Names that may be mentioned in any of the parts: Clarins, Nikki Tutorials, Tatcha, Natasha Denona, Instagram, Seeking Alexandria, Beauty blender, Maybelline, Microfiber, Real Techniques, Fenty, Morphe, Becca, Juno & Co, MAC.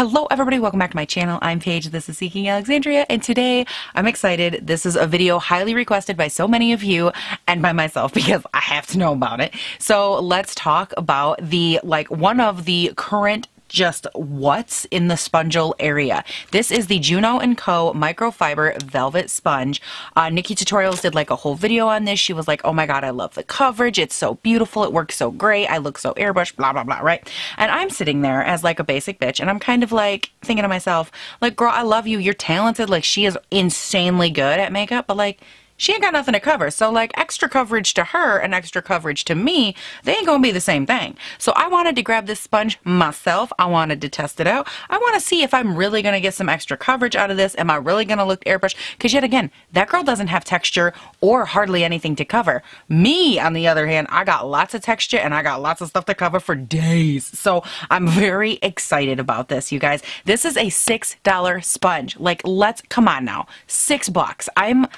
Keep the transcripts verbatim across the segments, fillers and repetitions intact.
Hello everybody, welcome back to my channel. I'm Paige, this is Seeking Alexandria, and today I'm excited. This is a video highly requested by so many of you and by myself because I have to know about it. So let's talk about the, like, one of the current just what's in the spongial area. This is the Juno and Co microfiber velvet sponge. uh, Nikki Tutorials did like a whole video on this. She was like, oh my god, I love the coverage, it's so beautiful, it works so great, I look so airbrushed, blah blah blah, right? And I'm sitting there as like a basic bitch, and I'm kind of like thinking to myself, like, girl, I love you, you're talented, like she is insanely good at makeup, but like she ain't got nothing to cover. So like extra coverage to her and extra coverage to me, they ain't gonna be the same thing. So I wanted to grab this sponge myself. I wanted to test it out. I want to see if I'm really gonna get some extra coverage out of this. Am I really gonna look airbrushed? Because yet again, that girl doesn't have texture or hardly anything to cover. Me, on the other hand, I got lots of texture and I got lots of stuff to cover for days. So I'm very excited about this, you guys. This is a six dollar sponge. Like, let's, come on now, six bucks. I'm...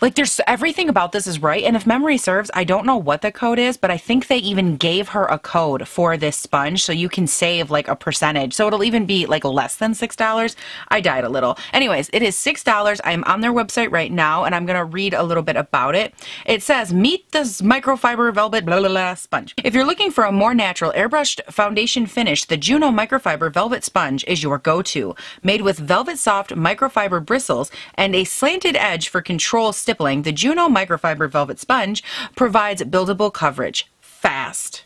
Like, there's everything about this is right, and if memory serves, I don't know what the code is, but I think they even gave her a code for this sponge so you can save like a percentage, so it'll even be like less than six dollars. I died a little. Anyways, it is six dollars. I'm on their website right now and I'm gonna read a little bit about it. It says, meet this microfiber velvet blah blah blah sponge. If you're looking for a more natural airbrushed foundation finish, the Juno microfiber velvet sponge is your go-to. Made with velvet soft microfiber bristles and a slanted edge for control stippling, the Juno microfiber velvet sponge provides buildable coverage fast.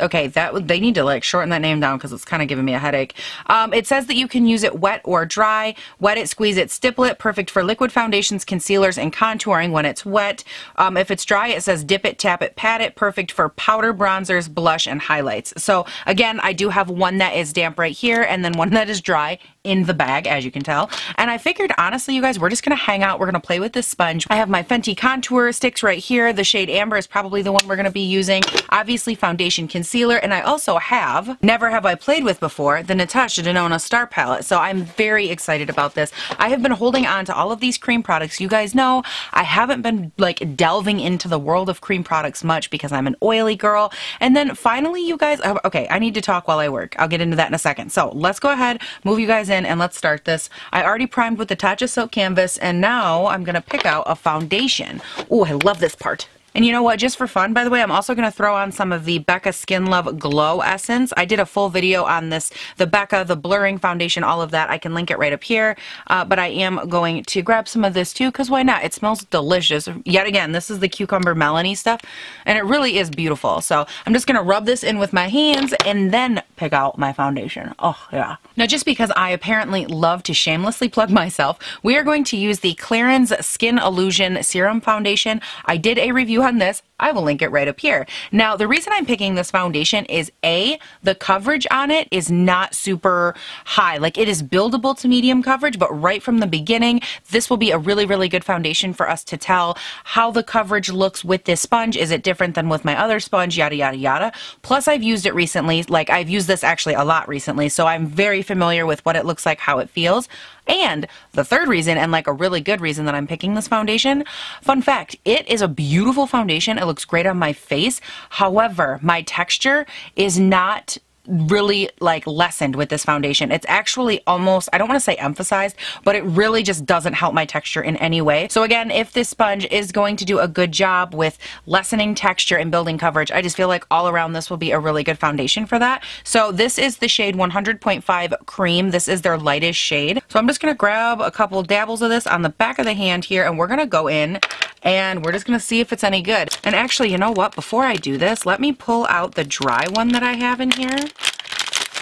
Okay, that they need to like shorten that name down because it's kind of giving me a headache. Um, it says that you can use it wet or dry. Wet it, squeeze it, stipple it. Perfect for liquid foundations, concealers, and contouring when it's wet. Um, if it's dry, it says dip it, tap it, pat it. Perfect for powder, bronzers, blush, and highlights. So again, I do have one that is damp right here and then one that is dry in the bag, as you can tell. And I figured, honestly, you guys, we're just going to hang out. We're going to play with this sponge. I have my Fenty contour sticks right here. The shade Amber is probably the one we're going to be using. Obviously, foundation, concealer. Concealer, and I also have, never have I played with before, the Natasha Denona Star Palette. So I'm very excited about this. I have been holding on to all of these cream products. You guys know I haven't been like delving into the world of cream products much because I'm an oily girl. And then finally, you guys, okay, I need to talk while I work. I'll get into that in a second. So let's go ahead, move you guys in, and let's start this. I already primed with the Tatcha Silk Canvas, and now I'm gonna pick out a foundation. Oh, I love this part. And you know what, just for fun, by the way, I'm also going to throw on some of the Becca Skin Love Glow Essence. I did a full video on this, the Becca, the blurring foundation, all of that. I can link it right up here, uh, but I am going to grab some of this too, because why not? It smells delicious. Yet again, this is the Cucumber Melanie stuff, and it really is beautiful. So I'm just going to rub this in with my hands and then pick out my foundation. Oh, yeah. Now, just because I apparently love to shamelessly plug myself, we are going to use the Clarins Skin Illusion Serum Foundation. I did a review on this. I will link it right up here. Now, the reason I'm picking this foundation is A, the coverage on it is not super high. Like, it is buildable to medium coverage, but right from the beginning, this will be a really, really good foundation for us to tell how the coverage looks with this sponge. Is it different than with my other sponge? Yada, yada, yada. Plus, I've used it recently. Like, I've used this actually a lot recently, so I'm very familiar with what it looks like, how it feels. And the third reason, and like a really good reason that I'm picking this foundation, fun fact, it is a beautiful foundation. It looks great on my face. However, my texture is not really like lessened with this foundation. It's actually almost, I don't want to say emphasized, but it really just doesn't help my texture in any way. So again, if this sponge is going to do a good job with lessening texture and building coverage, I just feel like all around this will be a really good foundation for that. So this is the shade one hundred point five Cream. This is their lightest shade. So I'm just going to grab a couple dabbles of this on the back of the hand here, and we're going to go in and we're just going to see if it's any good. And actually, you know what? Before I do this, let me pull out the dry one that I have in here,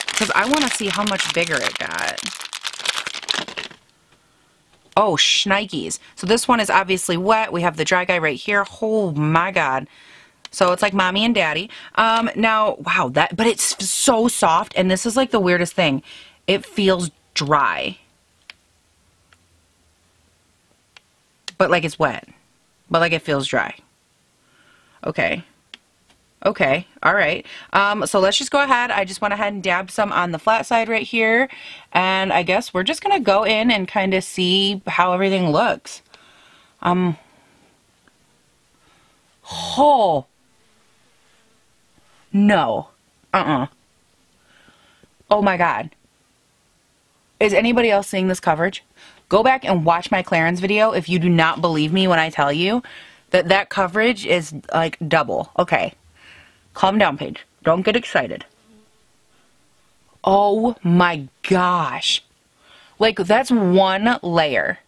because I want to see how much bigger it got. Oh, shnikes. So this one is obviously wet. We have the dry guy right here. Oh my god. So it's like mommy and daddy. Um, now, wow, that, but it's so soft, and this is like the weirdest thing. It feels dry, but like it's wet. But like it feels dry. Okay. Okay. All right. Um, so let's just go ahead. I just went ahead and dabbed some on the flat side right here. And I guess we're just going to go in and kind of see how everything looks. Um. Oh. No. Uh-uh. Oh my god. Is anybody else seeing this coverage? Go back and watch my Clarins video if you do not believe me when I tell you that that coverage is like double. Okay, calm down, Paige. Don't get excited. Oh my gosh. Like, that's one layer.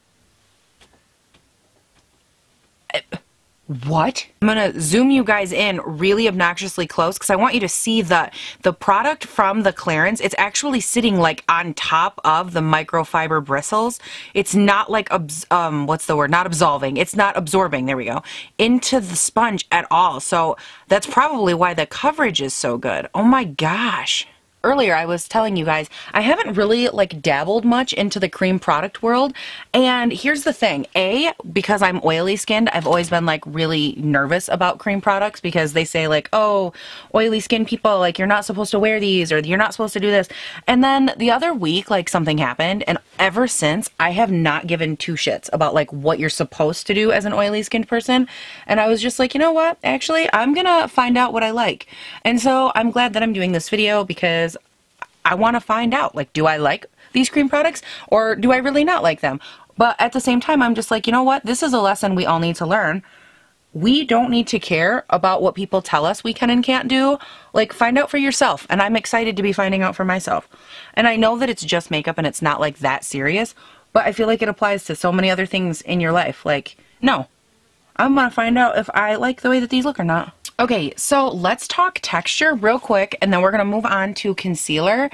What? I'm gonna zoom you guys in really obnoxiously close because I want you to see the the product from the Clarins. It's actually sitting like on top of the microfiber bristles. It's not like um what's the word? Not absolving. It's not absorbing. There we go. Into the sponge at all. So that's probably why the coverage is so good. Oh my gosh. Earlier I was telling you guys I haven't really like dabbled much into the cream product world, and here's the thing. A, because I'm oily skinned, I've always been like really nervous about cream products because they say like, oh, oily skin people, like you're not supposed to wear these or you're not supposed to do this. And then the other week like something happened, and ever since I have not given two shits about like what you're supposed to do as an oily skinned person. And I was just like, you know what, actually I'm gonna find out what I like. And so I'm glad that I'm doing this video because I want to find out, like, do I like these cream products or do I really not like them? But at the same time, I'm just like, you know what? This is a lesson we all need to learn. We don't need to care about what people tell us we can and can't do. Like, find out for yourself. And I'm excited to be finding out for myself. And I know that it's just makeup and it's not like that serious, but I feel like it applies to so many other things in your life. Like, no, I'm going to find out if I like the way that these look or not. Okay, so let's talk texture real quick, and then we're going to move on to concealer.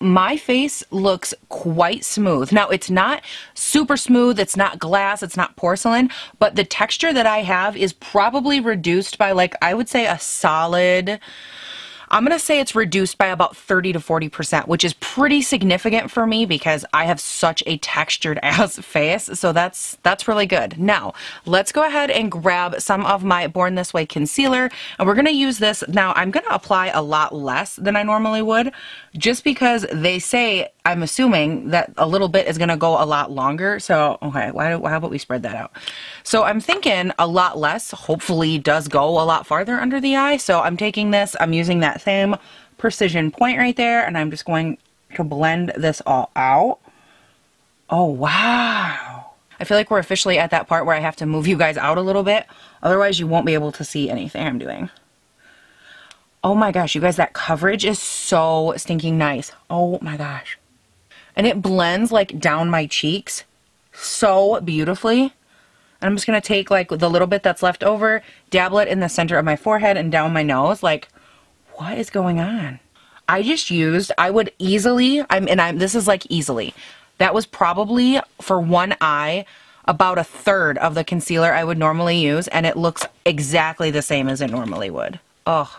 My face looks quite smooth. Now, it's not super smooth, it's not glass, it's not porcelain, but the texture that I have is probably reduced by, like, I would say a solid... I'm going to say it's reduced by about thirty to forty percent, which is pretty significant for me because I have such a textured ass face. So that's that's really good. Now, let's go ahead and grab some of my Born This Way concealer, and we're going to use this. Now, I'm going to apply a lot less than I normally would just because they say, I'm assuming, that a little bit is going to go a lot longer. So, okay, why, why, how about we spread that out? So I'm thinking a lot less hopefully does go a lot farther under the eye. So I'm taking this, I'm using that same precision point right there, and I'm just going to blend this all out. Oh wow, I feel like we're officially at that part where I have to move you guys out a little bit, otherwise you won't be able to see anything I'm doing. Oh my gosh, you guys, that coverage is so stinking nice. Oh my gosh, and it blends like down my cheeks so beautifully. I'm just gonna take like the little bit that's left over, dabble it in the center of my forehead and down my nose. Like, what is going on? I just used, I would easily, I'm, and I'm, this is like easily, that was probably for one eye about a third of the concealer I would normally use, and it looks exactly the same as it normally would. Oh.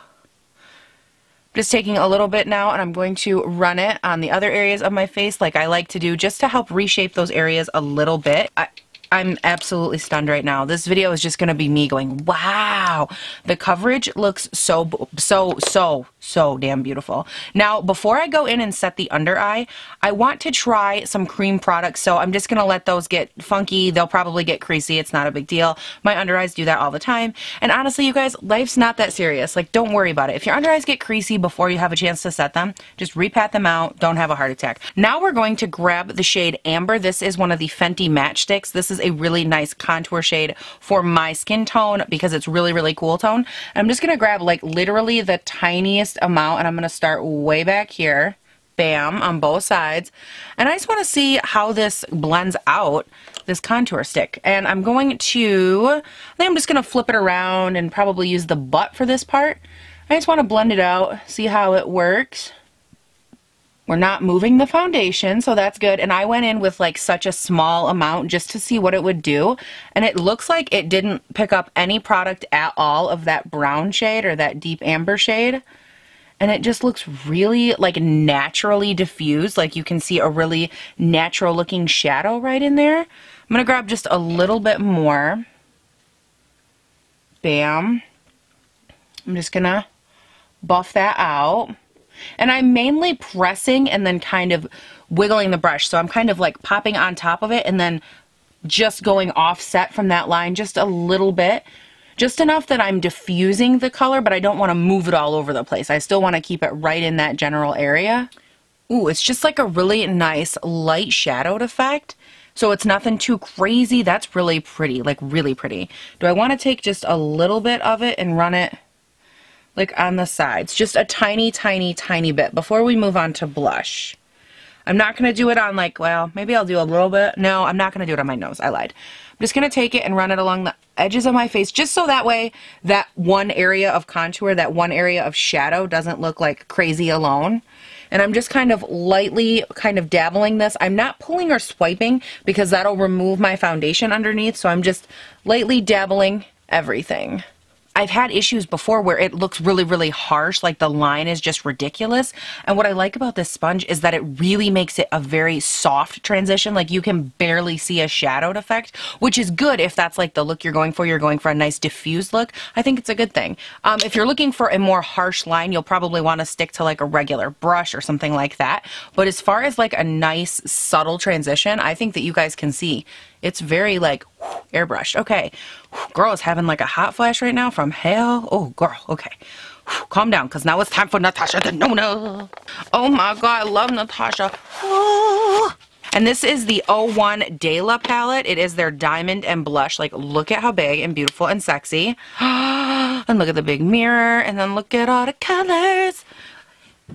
Just taking a little bit now, and I'm going to run it on the other areas of my face like I like to do just to help reshape those areas a little bit. I, I'm absolutely stunned right now. This video is just going to be me going, wow, the coverage looks so, so, so, so damn beautiful. Now, before I go in and set the under eye, I want to try some cream products, so I'm just going to let those get funky. They'll probably get creasy. It's not a big deal. My under eyes do that all the time. And honestly, you guys, life's not that serious. Like, don't worry about it. If your under eyes get creasy before you have a chance to set them, just repat them out. Don't have a heart attack. Now we're going to grab the shade Amber. This is one of the Fenty matchsticks. This is a really nice contour shade for my skin tone because it's really, really cool tone. And I'm just going to grab like literally the tiniest amount, and I'm going to start way back here, bam, on both sides. And I just want to see how this blends out, this contour stick. And I'm going to, I think I'm just going to flip it around and probably use the butt for this part. I just want to blend it out, see how it works. We're not moving the foundation, so that's good. And I went in with like such a small amount just to see what it would do. And it looks like it didn't pick up any product at all of that brown shade or that deep amber shade. And it just looks really like naturally diffused. Like, you can see a really natural looking shadow right in there. I'm gonna grab just a little bit more. Bam. I'm just gonna buff that out. And I'm mainly pressing and then kind of wiggling the brush. So I'm kind of like popping on top of it and then just going offset from that line just a little bit. Just enough that I'm diffusing the color, but I don't want to move it all over the place. I still want to keep it right in that general area. ooh, it's just like a really nice light shadowed effect. So it's nothing too crazy. That's really pretty, like really pretty. Do I want to take just a little bit of it and run it like on the sides? Just a tiny, tiny, tiny bit before we move on to blush. I'm not going to do it on like, well, maybe I'll do a little bit. No, I'm not going to do it on my nose. I lied. I'm just going to take it and run it along the edges of my face just so that way that one area of contour, that one area of shadow doesn't look like crazy alone. And I'm just kind of lightly kind of dabbling this. I'm not pulling or swiping because that'll remove my foundation underneath. So I'm just lightly dabbling everything. I've had issues before where it looks really, really harsh, like the line is just ridiculous. And what I like about this sponge is that it really makes it a very soft transition. Like you can barely see a shadowed effect, which is good if that's like the look you're going for. You're going for a nice diffused look. I think it's a good thing. Um, if you're looking for a more harsh line, you'll probably want to stick to like a regular brush or something like that. But as far as like a nice subtle transition, I think that you guys can see it's very like airbrushed. Okay, girl is having like a hot flash right now from hell. Oh girl, okay, calm down, because now it's time for Natasha Denona. Oh my god, I love Natasha. Oh. And this is the oh one De La palette. It is their diamond and blush. Like look at how big and beautiful and sexy. And look at the big mirror, and then look at all the colors.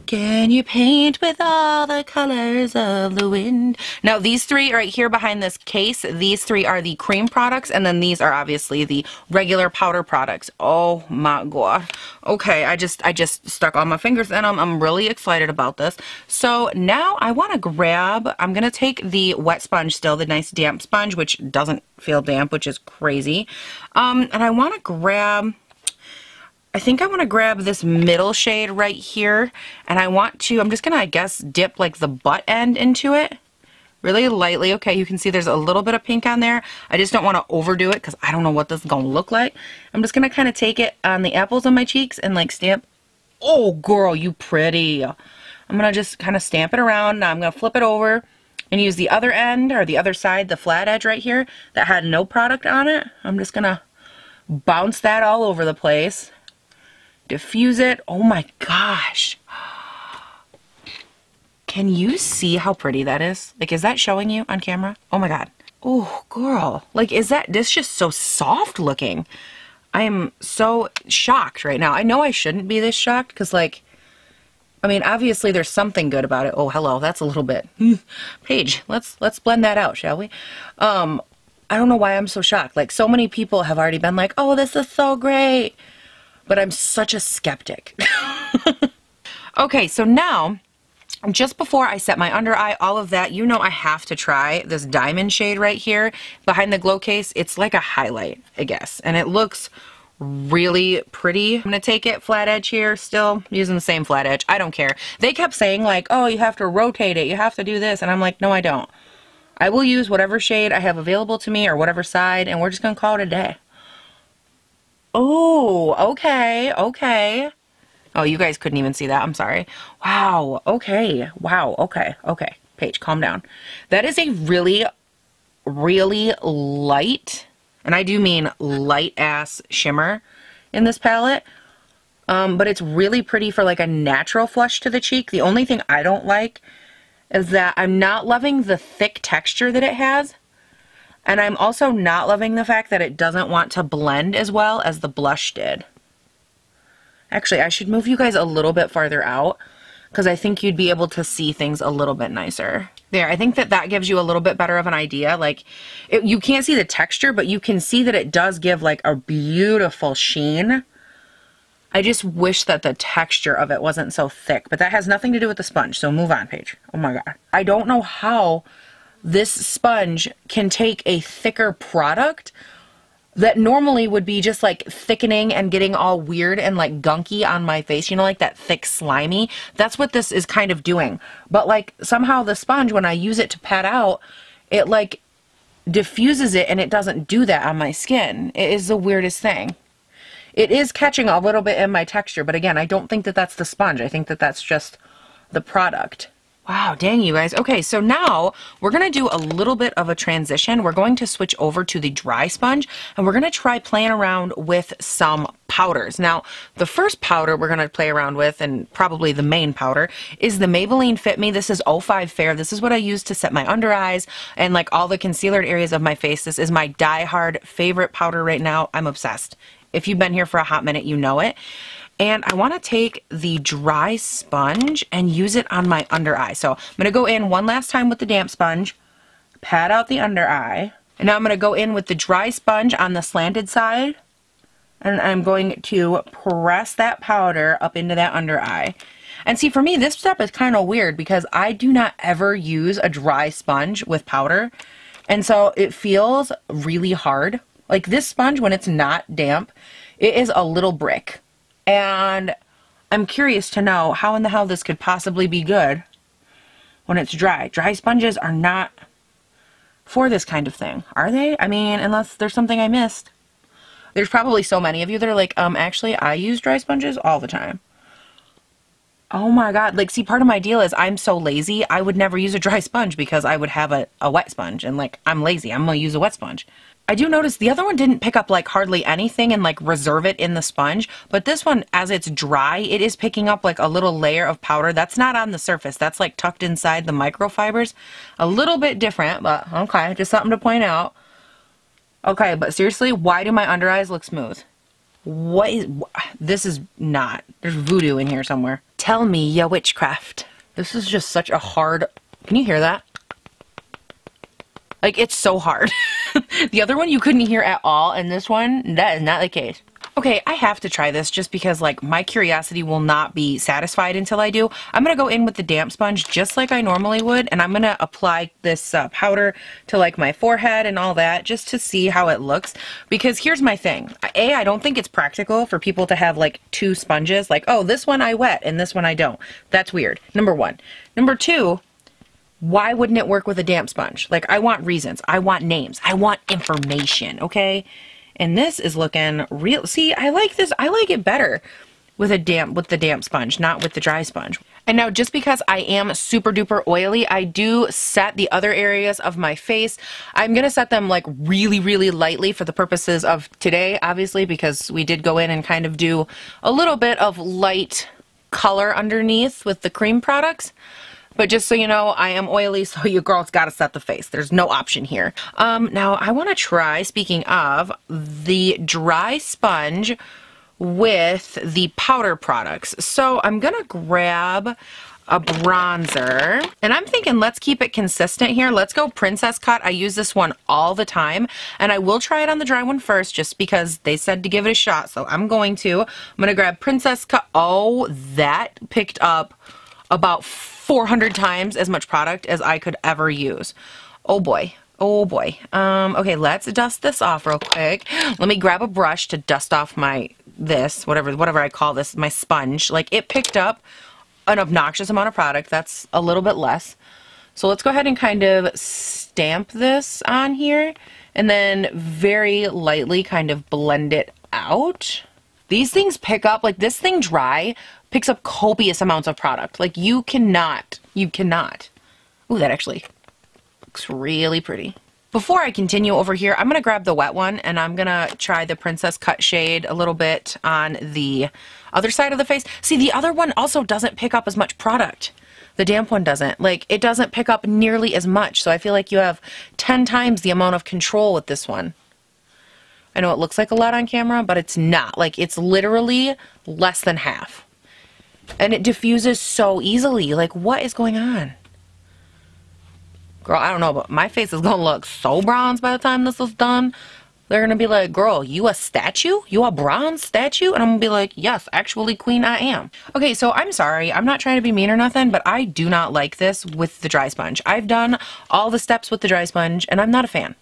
Can you paint with all the colors of the wind? Now these three right here behind this case, these three are the cream products, and then these are obviously the regular powder products. Oh my god. Okay, I just I just stuck all my fingers in them. I'm really excited about this. So now I want to grab, I'm going to take the wet sponge still, the nice damp sponge, which doesn't feel damp, which is crazy. Um, and I want to grab... I think I want to grab this middle shade right here, and I want to, I'm just going to, I guess, dip like the butt end into it really lightly. Okay, you can see there's a little bit of pink on there. I just don't want to overdo it because I don't know what this is going to look like. I'm just going to kind of take it on the apples on my cheeks and like stamp. Oh, girl, you pretty. I'm going to just kind of stamp it around. Now I'm going to flip it over and use the other end or the other side, the flat edge right here that had no product on it. I'm just going to bounce that all over the place. Diffuse it. Oh my gosh. Can you see how pretty that is? Like, is that showing you on camera? Oh my god. Oh girl. Like, is that, this is just so soft looking. I am so shocked right now. I know I shouldn't be this shocked because, like, I mean, obviously there's something good about it. Oh, hello. That's a little bit. Paige, let's let's blend that out, shall we? Um, I don't know why I'm so shocked. Like, so many people have already been like, oh, this is so great. But I'm such a skeptic. Okay, so now, just before I set my under eye, all of that, you know I have to try this diamond shade right here behind the glow case. It's like a highlight, I guess, and it looks really pretty. I'm gonna take it flat edge here, still using the same flat edge. I don't care. They kept saying like, oh, you have to rotate it, you have to do this, and I'm like, no, I don't. I will use whatever shade I have available to me or whatever side, and we're just gonna call it a day. Oh, okay, okay. Oh, you guys couldn't even see that. I'm sorry. Wow, okay, wow, okay, okay. Paige, calm down. That is a really, really light, and I do mean light-ass shimmer in this palette, um, but it's really pretty for like a natural flush to the cheek. The only thing I don't like is that I'm not loving the thick texture that it has. And I'm also not loving the fact that it doesn't want to blend as well as the blush did. Actually, I should move you guys a little bit farther out because I think you'd be able to see things a little bit nicer. There, I think that that gives you a little bit better of an idea. Like, it, you can't see the texture, but you can see that it does give like a beautiful sheen. I just wish that the texture of it wasn't so thick, but that has nothing to do with the sponge. So move on, Paige. Oh my god. I don't know how this sponge can take a thicker product that normally would be just like thickening and getting all weird and like gunky on my face, you know, like that thick slimy. That's what this is kind of doing. But like somehow the sponge, when I use it to pat out, it like diffuses it and it doesn't do that on my skin. It is the weirdest thing. It is catching a little bit in my texture, but again, I don't think that that's the sponge. I think that that's just the product. Wow, dang you guys. Okay, so now we're going to do a little bit of a transition. We're going to switch over to the dry sponge, and we're going to try playing around with some powders. Now, the first powder we're going to play around with, and probably the main powder, is the Maybelline Fit Me. This is oh five Fair. This is what I use to set my under eyes and like all the concealer areas of my face. This is my die-hard favorite powder right now. I'm obsessed. If you've been here for a hot minute, you know it. And I want to take the dry sponge and use it on my under eye. So I'm going to go in one last time with the damp sponge, pat out the under eye. And now I'm going to go in with the dry sponge on the slanted side. And I'm going to press that powder up into that under eye. And see, for me, this step is kind of weird because I do not ever use a dry sponge with powder. And so it feels really hard. Like this sponge, when it's not damp, it is a little brick. And I'm curious to know how in the hell this could possibly be good when it's dry. Dry sponges are not for this kind of thing, are they? I mean, unless there's something I missed. There's probably so many of you that are like, um, actually, I use dry sponges all the time. Oh my God. Like, see, part of my deal is I'm so lazy, I would never use a dry sponge because I would have a, a wet sponge. And like, I'm lazy. I'm going to use a wet sponge. I do notice the other one didn't pick up like hardly anything and like reserve it in the sponge, but this one, as it's dry, it is picking up like a little layer of powder that's not on the surface. That's like tucked inside the microfibers. A little bit different, but okay, just something to point out. Okay, but seriously, why do my under eyes look smooth? What is, this is not, there's voodoo in here somewhere. Tell me your witchcraft. This is just such a hard, can you hear that? Like, it's so hard. The other one you couldn't hear at all, and this one, that is not the case. Okay, I have to try this just because, like, my curiosity will not be satisfied until I do. I'm going to go in with the damp sponge just like I normally would, and I'm going to apply this uh, powder to, like, my forehead and all that just to see how it looks. Because here's my thing. A, I don't think it's practical for people to have, like, two sponges. Like, oh, this one I wet and this one I don't. That's weird, number one. Number two, why wouldn't it work with a damp sponge? Like, I want reasons. I want names. I want information, okay? And this is looking real. See, I like this. I like it better with a damp, with the damp sponge, not with the dry sponge. And now, just because I am super duper oily, I do set the other areas of my face. I'm going to set them like really, really lightly for the purposes of today, obviously, because we did go in and kind of do a little bit of light color underneath with the cream products. But just so you know, I am oily, so you girls gotta set the face. There's no option here. Um, now, I want to try, speaking of, the dry sponge with the powder products. So I'm going to grab a bronzer, and I'm thinking let's keep it consistent here. Let's go princess cut. I use this one all the time, and I will try it on the dry one first just because they said to give it a shot, so I'm going to. I'm going to grab princess cut. Oh, that picked up about four hundred times as much product as I could ever use. Oh boy. Oh boy. Um, okay, let's dust this off real quick. Let me grab a brush to dust off my, this, whatever, whatever I call this, my sponge. Like, it picked up an obnoxious amount of product. That's a little bit less. So let's go ahead and kind of stamp this on here and then very lightly kind of blend it out. These things pick up, like this thing dry picks up copious amounts of product. Like, you cannot, you cannot. Ooh, that actually looks really pretty. Before I continue over here, I'm going to grab the wet one, and I'm going to try the Princess Cut shade a little bit on the other side of the face. See, the other one also doesn't pick up as much product. The damp one doesn't. Like, it doesn't pick up nearly as much, so I feel like you have ten times the amount of control with this one. I know it looks like a lot on camera, but it's not. Like, it's literally less than half. And it diffuses so easily. Like, what is going on? Girl, I don't know, but my face is going to look so bronze by the time this is done. They're going to be like, girl, you a statue? You a bronze statue? And I'm going to be like, yes, actually, queen, I am. Okay, so I'm sorry. I'm not trying to be mean or nothing, but I do not like this with the dry sponge. I've done all the steps with the dry sponge, and I'm not a fan.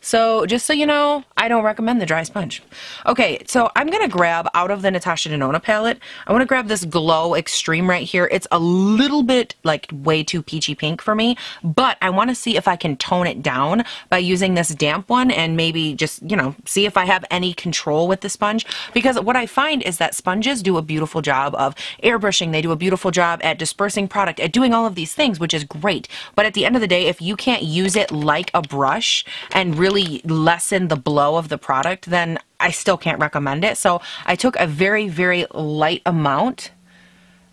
So just so you know, I don't recommend the dry sponge. Okay, so I'm going to grab out of the Natasha Denona palette, I want to grab this Glow Extreme right here. It's a little bit like way too peachy pink for me, but I want to see if I can tone it down by using this damp one and maybe just, you know, see if I have any control with the sponge, because what I find is that sponges do a beautiful job of airbrushing. They do a beautiful job at dispersing product, at doing all of these things, which is great. But at the end of the day, if you can't use it like a brush and really lessen the blow of the product, then I still can't recommend it. So I took a very, very light amount.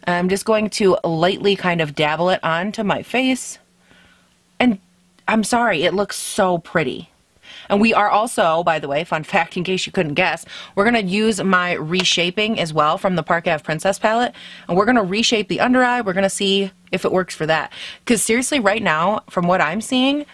I'm just going to lightly kind of dabble it onto my face. And I'm sorry, it looks so pretty. And we are also, by the way, fun fact in case you couldn't guess, we're going to use my reshaping as well from the Park Avenue Princess palette. And we're going to reshape the under eye. We're going to see if it works for that. Because seriously, right now, from what I'm seeing,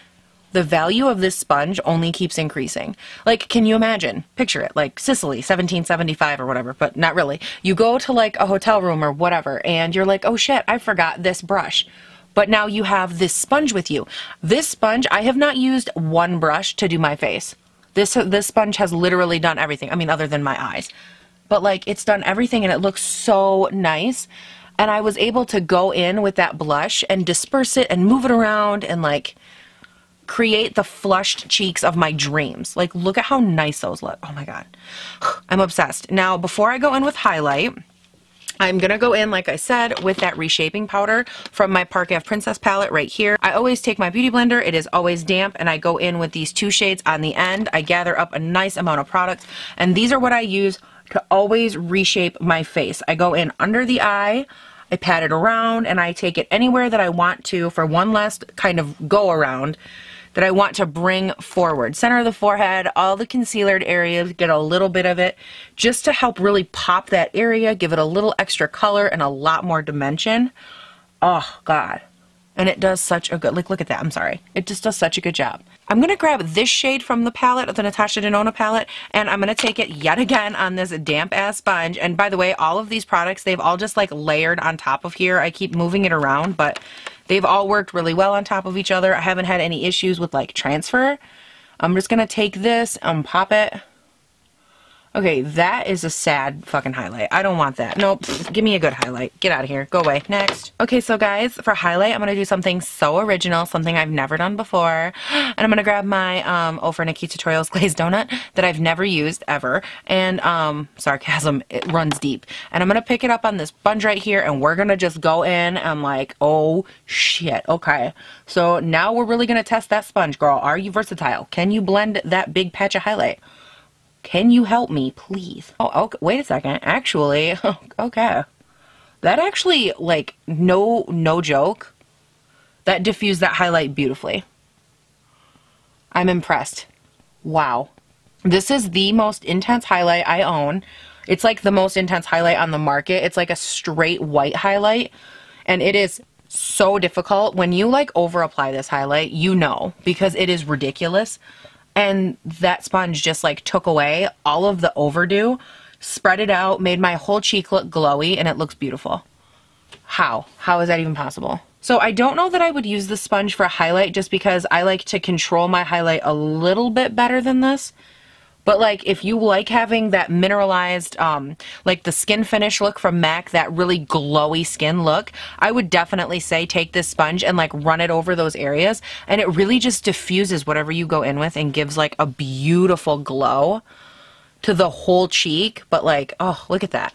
the value of this sponge only keeps increasing. Like, can you imagine? Picture it, like Sicily, seventeen seventy-five or whatever, but not really. You go to like a hotel room or whatever, and you're like, oh shit, I forgot this brush. But now you have this sponge with you. This sponge, I have not used one brush to do my face. This, this sponge has literally done everything. I mean, other than my eyes. But like, it's done everything and it looks so nice. And I was able to go in with that blush and disperse it and move it around and like create the flushed cheeks of my dreams. Like, look at how nice those look. Oh my God. I'm obsessed. Now, before I go in with highlight, I'm going to go in, like I said, with that reshaping powder from my Park Avenue Princess palette right here. I always take my Beauty Blender, it is always damp, and I go in with these two shades on the end. I gather up a nice amount of product, and these are what I use to always reshape my face. I go in under the eye, I pat it around, and I take it anywhere that I want to for one last kind of go around that I want to bring forward. Center of the forehead, all the concealered areas, get a little bit of it just to help really pop that area, give it a little extra color and a lot more dimension. Oh God. And it does such a good, like look at that, I'm sorry. It just does such a good job. I'm gonna grab this shade from the palette, the Natasha Denona palette, and I'm gonna take it yet again on this damp ass sponge. And by the way, all of these products, they've all just like layered on top of here. I keep moving it around, but they've all worked really well on top of each other. I haven't had any issues with like transfer. I'm just gonna take this and pop it. Okay, that is a sad fucking highlight. I don't want that. Nope, give me a good highlight. Get out of here. Go away. Next. Okay, so guys, for highlight, I'm going to do something so original, something I've never done before. And I'm going to grab my um, over Nikki Tutorials Glazed Donut that I've never used ever. And, um, sarcasm, it runs deep. And I'm going to pick it up on this sponge right here, and we're going to just go in and like, oh shit, okay. So now we're really going to test that sponge, girl. Are you versatile? Can you blend that big patch of highlight? Can you help me, please? Oh, okay. Wait a second. Actually, okay. That actually, like, no, no joke. That diffused that highlight beautifully. I'm impressed. Wow. This is the most intense highlight I own. It's like the most intense highlight on the market. It's like a straight white highlight. And it is so difficult. When you, like, over apply this highlight, you know, because it is ridiculous. And that sponge just like took away all of the overdo, spread it out, made my whole cheek look glowy, and it looks beautiful. How? How is that even possible? So I don't know that I would use this sponge for a highlight just because I like to control my highlight a little bit better than this. But like if you like having that mineralized, um, like the skin finish look from MAC, that really glowy skin look, I would definitely say take this sponge and like run it over those areas. And it really just diffuses whatever you go in with and gives like a beautiful glow to the whole cheek. But like, oh, look at that.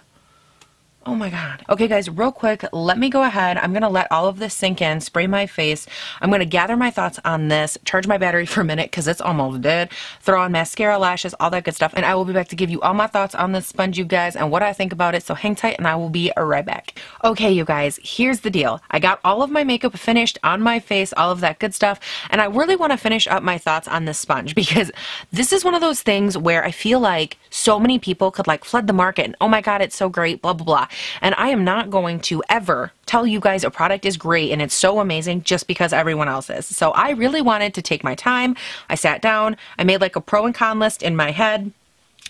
Oh my God. Okay guys, real quick, let me go ahead. I'm gonna let all of this sink in, spray my face. I'm gonna gather my thoughts on this, charge my battery for a minute because it's almost dead, throw on mascara, lashes, all that good stuff, and I will be back to give you all my thoughts on this sponge, you guys, and what I think about it, so hang tight and I will be right back. Okay, you guys, here's the deal. I got all of my makeup finished on my face, all of that good stuff, and I really wanna finish up my thoughts on this sponge because this is one of those things where I feel like so many people could like flood the market and oh my God, it's so great, blah, blah, blah. And I am not going to ever tell you guys a product is great and it's so amazing just because everyone else is. So I really wanted to take my time. I sat down, I made like a pro and con list in my head.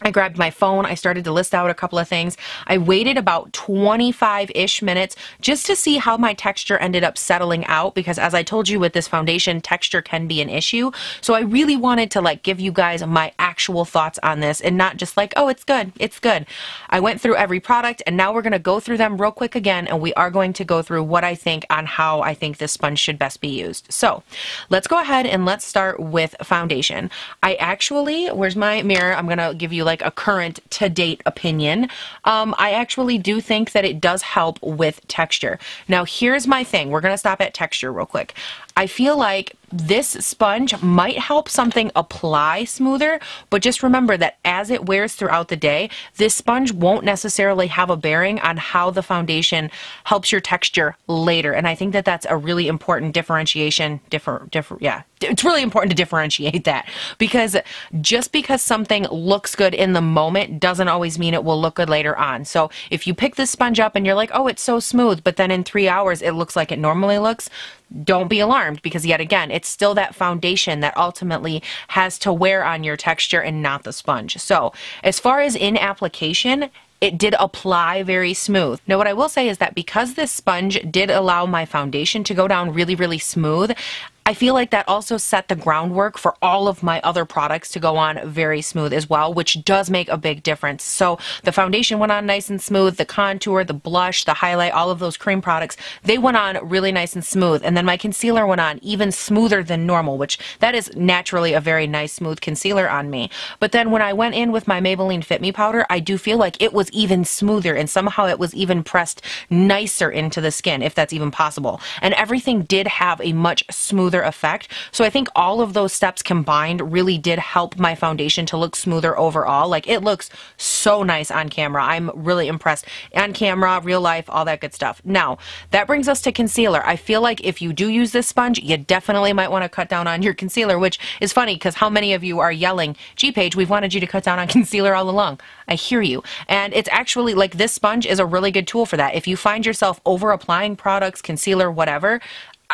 I grabbed my phone, I started to list out a couple of things. I waited about twenty-five-ish minutes just to see how my texture ended up settling out, because as I told you with this foundation, texture can be an issue. So I really wanted to like give you guys my actual thoughts on this and not just like, oh, it's good, it's good. I went through every product and now we're going to go through them real quick again, and we are going to go through what I think on how I think this sponge should best be used. So let's go ahead and let's start with foundation. I actually, where's my mirror? I'm going to give you like Like a current to date opinion. um, I actually do think that it does help with texture. Now here's my thing, we're gonna stop at texture real quick. I feel like this sponge might help something apply smoother, but just remember that as it wears throughout the day, this sponge won't necessarily have a bearing on how the foundation helps your texture later. And I think that that's a really important differentiation. Different, different, yeah. It's really important to differentiate that, because just because something looks good in the moment doesn't always mean it will look good later on. So if you pick this sponge up and you're like, oh, it's so smooth, but then in three hours it looks like it normally looks, don't be alarmed, because yet again, it's still that foundation that ultimately has to wear on your texture and not the sponge. So as far as in application, it did apply very smooth. Now what I will say is that because this sponge did allow my foundation to go down really, really smooth, I feel like that also set the groundwork for all of my other products to go on very smooth as well, which does make a big difference. So the foundation went on nice and smooth, the contour, the blush, the highlight, all of those cream products, they went on really nice and smooth. And then my concealer went on even smoother than normal, which that is naturally a very nice smooth concealer on me. But then when I went in with my Maybelline Fit Me powder, I do feel like it was even smoother and somehow it was even pressed nicer into the skin, if that's even possible. And everything did have a much smoother effect. So I think all of those steps combined really did help my foundation to look smoother overall. Like it looks so nice on camera. I'm really impressed on camera, real life, all that good stuff. Now that brings us to concealer. I feel like if you do use this sponge, you definitely might want to cut down on your concealer, which is funny because how many of you are yelling, Gee Paige, we've wanted you to cut down on concealer all along. I hear you. And it's actually like this sponge is a really good tool for that. If you find yourself over applying products, concealer, whatever,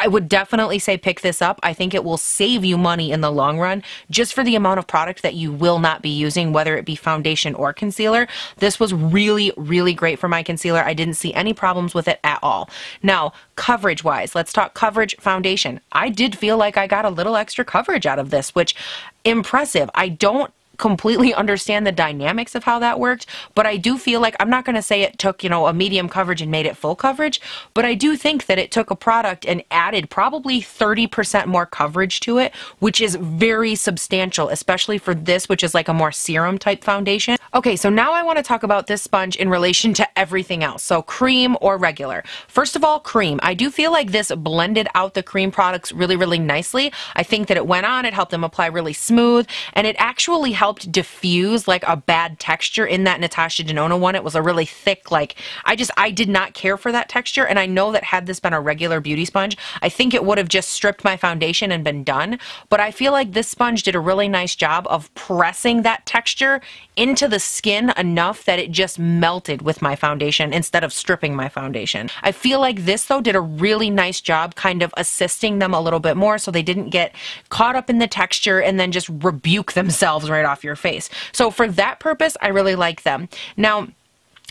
I would definitely say pick this up. I think it will save you money in the long run just for the amount of product that you will not be using, whether it be foundation or concealer. This was really, really great for my concealer. I didn't see any problems with it at all. Now, coverage wise, let's talk coverage foundation. I did feel like I got a little extra coverage out of this, which impressive. I don't completely understand the dynamics of how that worked, but I do feel like, I'm not going to say it took, you know, a medium coverage and made it full coverage, but I do think that it took a product and added probably thirty percent more coverage to it, which is very substantial, especially for this, which is like a more serum type foundation. Okay, so now I want to talk about this sponge in relation to everything else, so cream or regular. First of all, cream. I do feel like this blended out the cream products really, really nicely. I think that it went on, it helped them apply really smooth, and it actually helped helped diffuse like a bad texture in that Natasha Denona one. It was a really thick, like I just I did not care for that texture, and I know that had this been a regular beauty sponge, I think it would have just stripped my foundation and been done, but I feel like this sponge did a really nice job of pressing that texture into the skin enough that it just melted with my foundation instead of stripping my foundation. I feel like this though did a really nice job kind of assisting them a little bit more so they didn't get caught up in the texture and then just rebuke themselves right off your face. So for that purpose, I really like them. Now,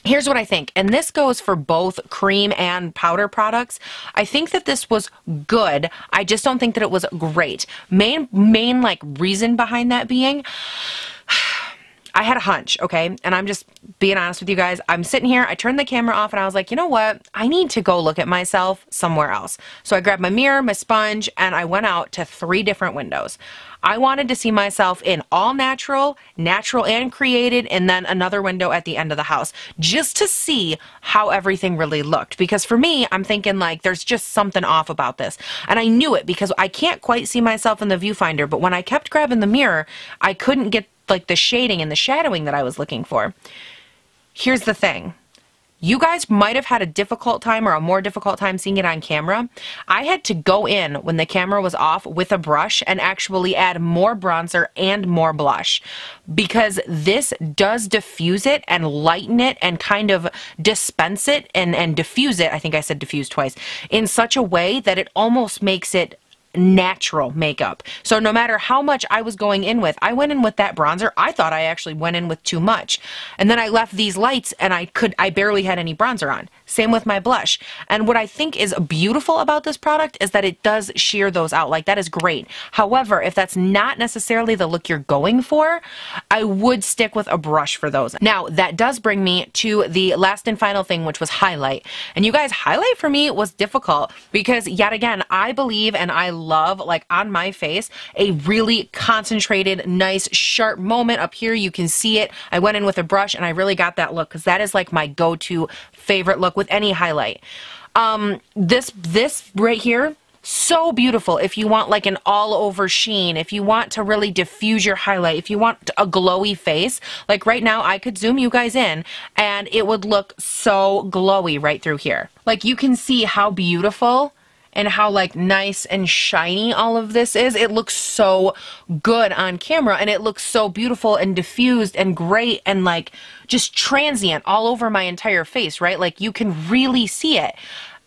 here's what I think, and this goes for both cream and powder products. I think that this was good. I just don't think that it was great. Main, main like reason behind that being, I had a hunch, okay? And I'm just being honest with you guys. I'm sitting here, I turned the camera off and I was like, you know what? I need to go look at myself somewhere else. So I grabbed my mirror, my sponge, and I went out to three different windows. I wanted to see myself in all natural, natural and created, and then another window at the end of the house just to see how everything really looked. Because for me, I'm thinking like there's just something off about this. And I knew it because I can't quite see myself in the viewfinder, but when I kept grabbing the mirror, I couldn't get like the shading and the shadowing that I was looking for. Here's the thing. You guys might have had a difficult time or a more difficult time seeing it on camera. I had to go in when the camera was off with a brush and actually add more bronzer and more blush, because this does diffuse it and lighten it and kind of dispense it and, and diffuse it. I think I said diffuse twice in such a way that it almost makes it natural makeup. So no matter how much I was going in with, I went in with that bronzer. I thought I actually went in with too much. And then I left these lights and I could, I barely had any bronzer on. Same with my blush. And what I think is beautiful about this product is that it does sheer those out. Like, that is great. However, if that's not necessarily the look you're going for, I would stick with a brush for those. Now, that does bring me to the last and final thing, which was highlight. And you guys, highlight for me was difficult because, yet again, I believe and I love, like, on my face, a really concentrated, nice, sharp moment up here. You can see it. I went in with a brush and I really got that look because that is like my go-to favorite look with any highlight. Um, this, this right here, so beautiful if you want like an all-over sheen, if you want to really diffuse your highlight, if you want a glowy face. Like right now, I could zoom you guys in and it would look so glowy right through here. Like, you can see how beautiful and how like nice and shiny all of this is. It looks so good on camera and it looks so beautiful and diffused and great and like just transient all over my entire face, right? Like, you can really see it,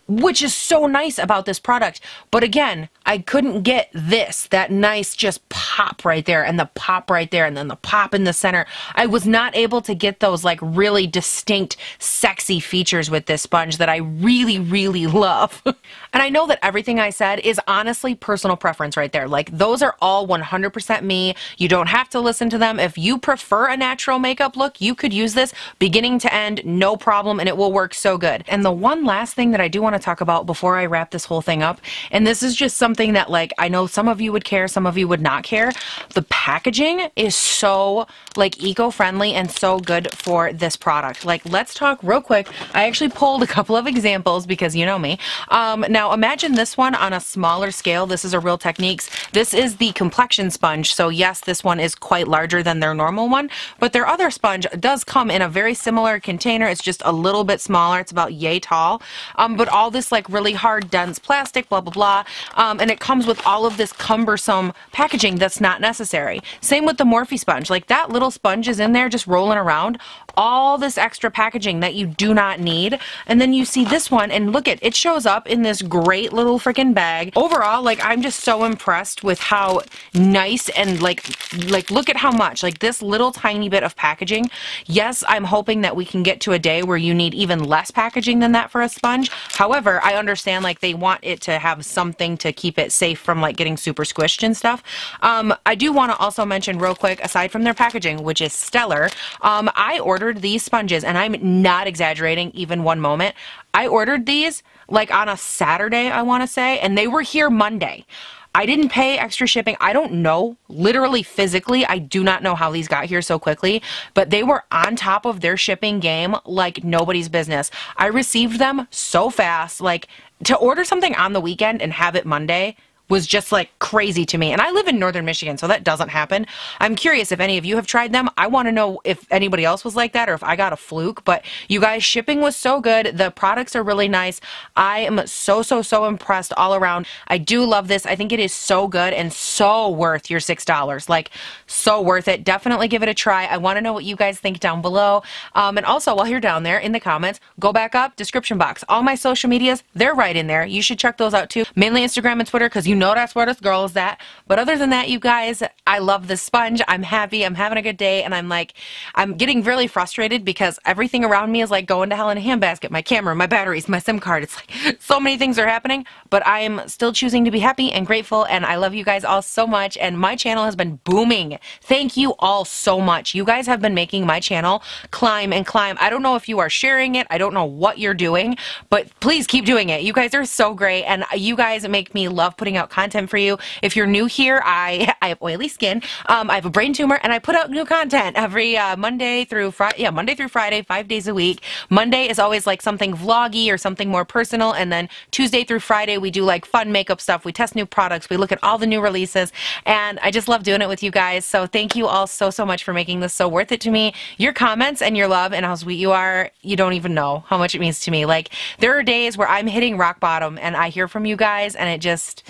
which is so nice about this product. But again, I couldn't get this, that nice just pop right there and the pop right there and then the pop in the center. I was not able to get those like really distinct sexy features with this sponge that I really, really love. And I know that everything I said is honestly personal preference right there. Like, those are all one hundred percent me. You don't have to listen to them. If you prefer a natural makeup look, you could use this beginning to end, no problem, and it will work so good. And the one last thing that I do want to talk about before I wrap this whole thing up, and this is just something that, like, I know some of you would care, some of you would not care. The packaging is so like eco-friendly and so good for this product. Like, let's talk real quick. I actually pulled a couple of examples because you know me. Um, now imagine this one on a smaller scale. This is a Real Techniques. This is the complexion sponge. So yes, this one is quite larger than their normal one, but their other sponge does come in a very similar container. It's just a little bit smaller. It's about yay tall. Um, but all this like really hard dense plastic, blah blah blah, um, and it comes with all of this cumbersome packaging that's not necessary. Same with the Morphe sponge. Like, that little sponge is in there just rolling around, all this extra packaging that you do not need. And then you see this one and look at it, shows up in this great little freaking bag. Overall, like, I'm just so impressed with how nice and like like look at how much, like, this little tiny bit of packaging. Yes, I'm hoping that we can get to a day where you need even less packaging than that for a sponge. However, I understand, like, they want it to have something to keep it safe from like getting super squished and stuff. Um, I do want to also mention real quick, aside from their packaging, which is stellar, um, I ordered these sponges, and I'm not exaggerating even one moment. I ordered these like on a Saturday, I want to say, and they were here Monday. I didn't pay extra shipping. I don't know, literally physically, I do not know how these got here so quickly, but they were on top of their shipping game like nobody's business. I received them so fast. Like, to order something on the weekend and have it Monday was just like crazy to me. And I live in northern Michigan, so that doesn't happen. I'm curious if any of you have tried them. I want to know if anybody else was like that or if I got a fluke. But you guys, shipping was so good. The products are really nice. I am so, so, so impressed all around. I do love this. I think it is so good and so worth your six dollars. Like, so worth it. Definitely give it a try. I want to know what you guys think down below. Um, and also, while you're down there in the comments, go back up, description box. All my social medias, they're right in there. You should check those out too. Mainly Instagram and Twitter, because you know know that's where this girl is at. But other than that, you guys, I love this sponge. I'm happy. I'm having a good day. And I'm like, I'm getting really frustrated because everything around me is like going to hell in a handbasket. My camera, my batteries, my SIM card. It's like so many things are happening, but I'm still choosing to be happy and grateful. And I love you guys all so much. And my channel has been booming. Thank you all so much. You guys have been making my channel climb and climb. I don't know if you are sharing it. I don't know what you're doing, but please keep doing it. You guys are so great. And you guys make me love putting out content for you. If you're new here, I, I have oily skin, um, I have a brain tumor, and I put out new content every uh, Monday through Friday, yeah, Monday through Friday, five days a week. Monday is always like something vloggy or something more personal, and then Tuesday through Friday, we do like fun makeup stuff, we test new products, we look at all the new releases, and I just love doing it with you guys. So thank you all so, so much for making this so worth it to me. Your comments and your love and how sweet you are, you don't even know how much it means to me. Like, there are days where I'm hitting rock bottom, and I hear from you guys, and it just...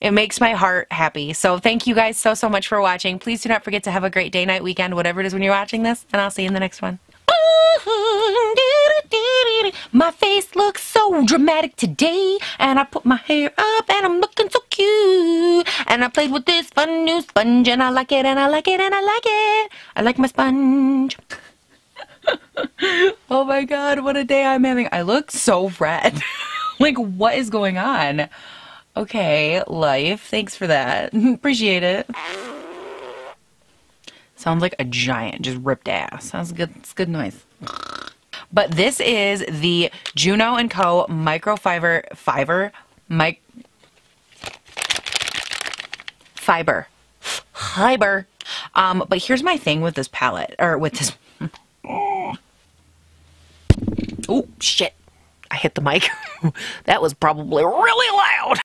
it makes my heart happy. So thank you guys so, so much for watching. Please do not forget to have a great day, night, weekend, whatever it is when you're watching this, and I'll see you in the next one. My face looks so dramatic today, and I put my hair up and I'm looking so cute, and I played with this fun new sponge, and I like it and I like it and I like it. I like my sponge. Oh my god, what a day I'm having. I look so red. Like, what is going on? Okay, life, thanks for that. Appreciate it. Sounds like a giant just ripped ass. Sounds good. It's good noise. But this is the Juno and Co microfiber fiber mic fiber fiber. Um, but here's my thing with this palette, or with this. Oh shit! I hit the mic. That was probably really loud.